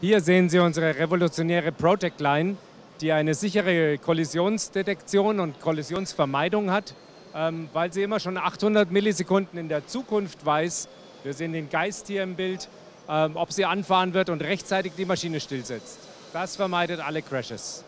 Hier sehen Sie unsere revolutionäre ProtectLine, die eine sichere Kollisionsdetektion und Kollisionsvermeidung hat, weil sie immer schon 800 Millisekunden in der Zukunft weiß. Wir sehen den Geist hier im Bild, ob sie anfahren wird und rechtzeitig die Maschine stillsetzt. Das vermeidet alle Crashes.